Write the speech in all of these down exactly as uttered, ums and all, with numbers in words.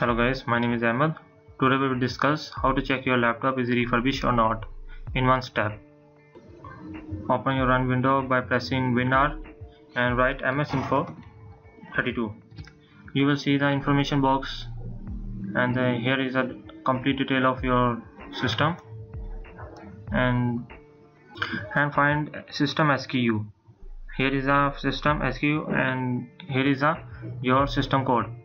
Hello guys, my name is Ahmed. Today we will discuss how to check your laptop is refurbished or not in one step. Open your run window by pressing WinR and write M S info thirty-two. You will see the information box, and the, here is a complete detail of your system and and find system S K U. Here is a system S K U and here is a your system code.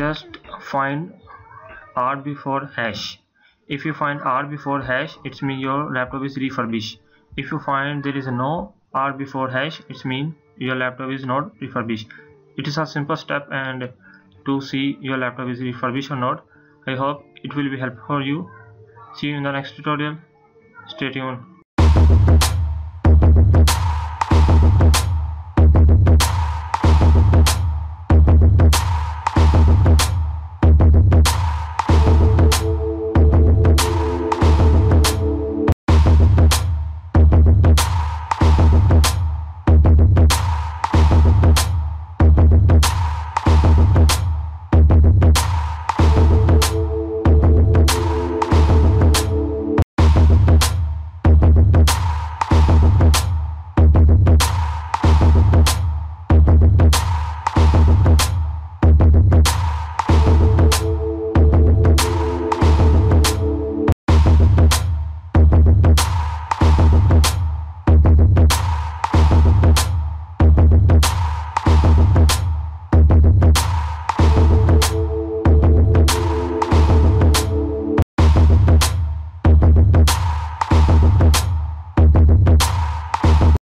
Just find R before hash. If you find R before hash, it means your laptop is refurbished. If you find there is no R before hash, it means your laptop is not refurbished. It is a simple step and to see your laptop is refurbished or not. I hope it will be helpful for you. See you in the next tutorial. Stay tuned.